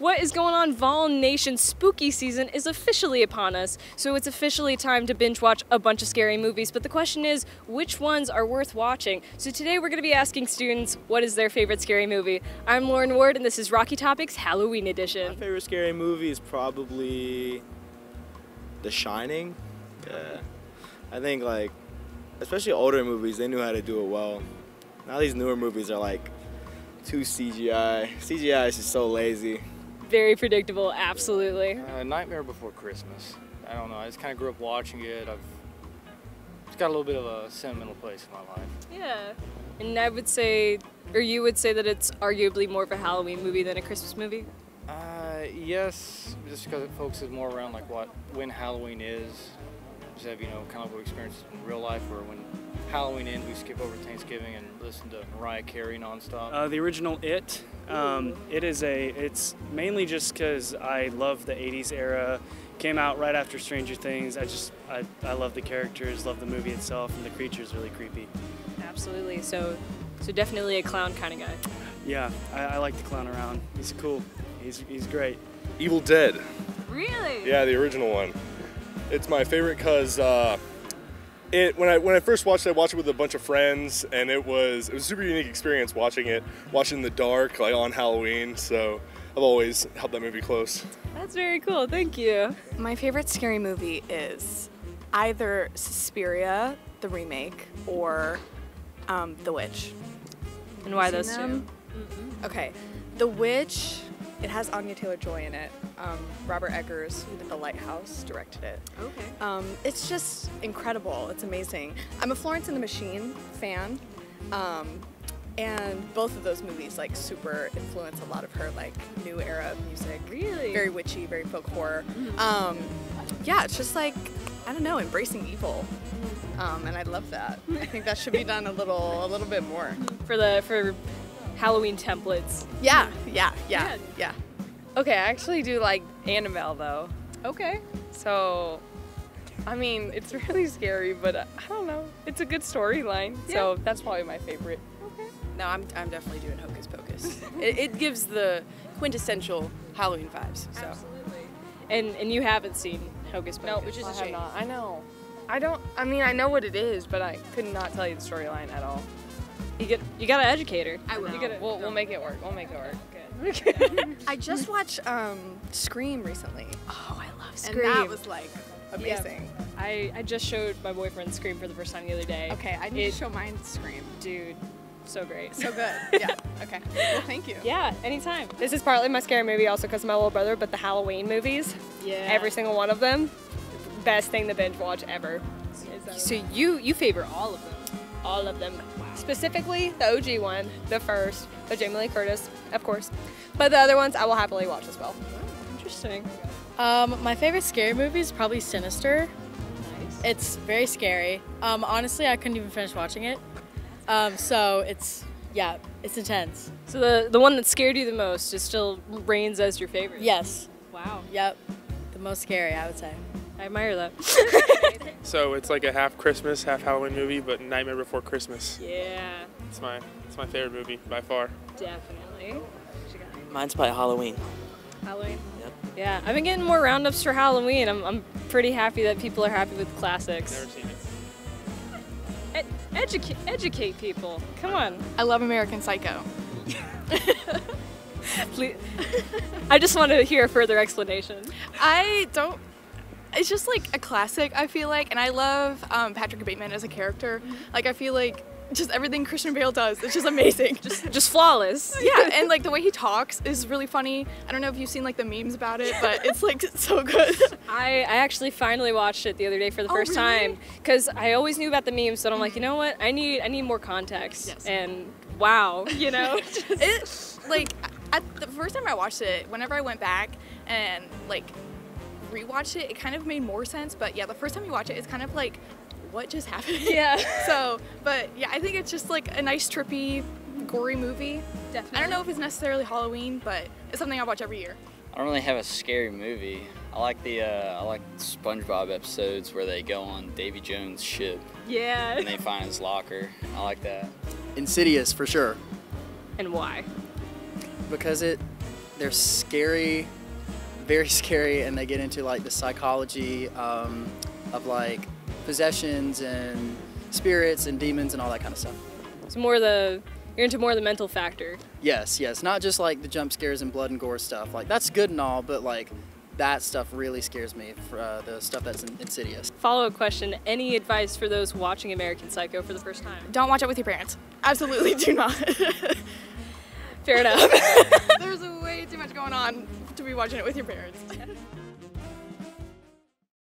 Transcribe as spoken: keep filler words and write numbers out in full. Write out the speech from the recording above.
What is going on, Vol Nation? Spooky season is officially upon us, so it's officially time to binge watch a bunch of scary movies, but the question is, which ones are worth watching? So today we're going to be asking students what is their favorite scary movie. I'm Lauren Ward and this is Rocky Topics Halloween Edition. My favorite scary movie is probably The Shining. Yeah. I think, like, especially older movies, they knew how to do it well. Now these newer movies are like too C G I. C G I is just so lazy. Very predictable, absolutely. Uh, Nightmare Before Christmas. I don't know, I just kind of grew up watching it. I've, it's got a little bit of a sentimental place in my life. Yeah, and I would say, or you would say that it's arguably more of a Halloween movie than a Christmas movie? Uh, yes, just because it focuses more around like what when Halloween is. Just have, you know, kind of what we experience in real life, where when Halloween ends, we skip over Thanksgiving and listen to Mariah Carey nonstop. Uh, the original It. Um, it is a, it's mainly just because I love the eighties era, came out right after Stranger Things. I just, I, I love the characters, love the movie itself, and the creature's really creepy. Absolutely, so so definitely a clown kind of guy. Yeah, I, I like the clown around. He's cool, he's, he's great. Evil Dead. Really? Yeah, the original one. It's my favorite because uh, it when I when I first watched it, I watched it with a bunch of friends, and it was it was a super unique experience watching it, watching in the dark, like on Halloween. So I've always held that movie close. That's very cool. Thank you. My favorite scary movie is either Suspiria, the remake, or um, The Witch. And why those two? Mm-hmm. Okay, The Witch. It has Anya Taylor-Joy in it. Um, Robert Eggers, who did The Lighthouse, directed it. Okay. Um, it's just incredible. It's amazing. I'm a Florence and the Machine fan, um, and both of those movies like super influence a lot of her like new era of music. Really? Very witchy, very folk horror. Mm-hmm. um, yeah, it's just like, I don't know, embracing evil. Mm-hmm. um, and I love that. I think that should be done a little, a little bit more for the for. Halloween templates. Yeah, yeah, yeah, yeah. Okay, I actually do like Annabelle though. Okay. So, I mean, it's really scary, but I don't know. It's a good storyline, yeah. So that's probably my favorite. Okay. No, I'm, I'm definitely doing Hocus Pocus. it, it gives the quintessential Halloween vibes. So. Absolutely. And and you haven't seen Hocus Pocus? No, which is a shame. Not. I know. I don't. I mean, I know what it is, but I could not tell you the storyline at all. You get, you gotta educate her. I will. You gotta, we'll, we'll make it work. We'll make it work. Good. I just watched um, Scream recently. Oh, I love Scream. And that was like amazing. Yeah. I, I just showed my boyfriend Scream for the first time the other day. Okay, I need it, to show mine Scream. Dude, so great. So good. Yeah. Okay. Well, thank you. Yeah, anytime. This is partly my scary movie also because of my little brother, but the Halloween movies, yeah, every single one of them, best thing to binge watch ever. So you, you favor all of them? All of them. Specifically, the O G one, the first, the Jamie Lee Curtis, of course. But the other ones, I will happily watch as well. Oh, interesting. Um, my favorite scary movie is probably Sinister. Nice. It's very scary. Um, honestly, I couldn't even finish watching it. Um, so it's, yeah, it's intense. So the, the one that scared you the most is still reigns as your favorite? Yes. Wow. Yep. The most scary, I would say. I admire that. So it's like a half Christmas, half Halloween movie, but Nightmare Before Christmas. Yeah. It's my, it's my favorite movie by far. Definitely. Mine's probably Halloween. Halloween? Yep. Yeah, I've been getting more roundups for Halloween. I'm, I'm pretty happy that people are happy with classics. Never seen it. E educate, educate people. Come on. I love American Psycho. Please. I just want to hear a further explanation. I don't. It's just like a classic, I feel like, and I love um, Patrick Bateman as a character. Like, I feel like just everything Christian Bale does, it's just amazing. just, just flawless. Yeah, and like the way he talks is really funny. I don't know if you've seen like the memes about it, but it's like so good. I, I actually finally watched it the other day for the oh, first really? time because I always knew about the memes, so I'm like, you know what? I need I need more context. Yes. And wow, you know, just... it like at the first time I watched it, whenever I went back and like. Rewatched it, it kind of made more sense, but yeah, the first time you watch it, it's kind of like, what just happened? Yeah. So, but yeah, I think it's just like a nice, trippy, gory movie. Definitely. I don't know if it's necessarily Halloween, but it's something I watch every year. I don't really have a scary movie. I like the uh, I like SpongeBob episodes where they go on Davy Jones' ship. Yeah. And they find his locker. I like that. Insidious for sure. And why? Because it they're scary, very scary, and they get into like the psychology um, of like possessions and spirits and demons and all that kind of stuff. It's more the, you're into more the mental factor. Yes, yes, not just like the jump scares and blood and gore stuff. Like that's good and all, but like that stuff really scares me, for, uh, the stuff that's in insidious. Follow-up question, any advice for those watching American Psycho for the first time? Don't watch it with your parents. Absolutely do not. Fair enough. There's way too much going on to be watching it with your parents.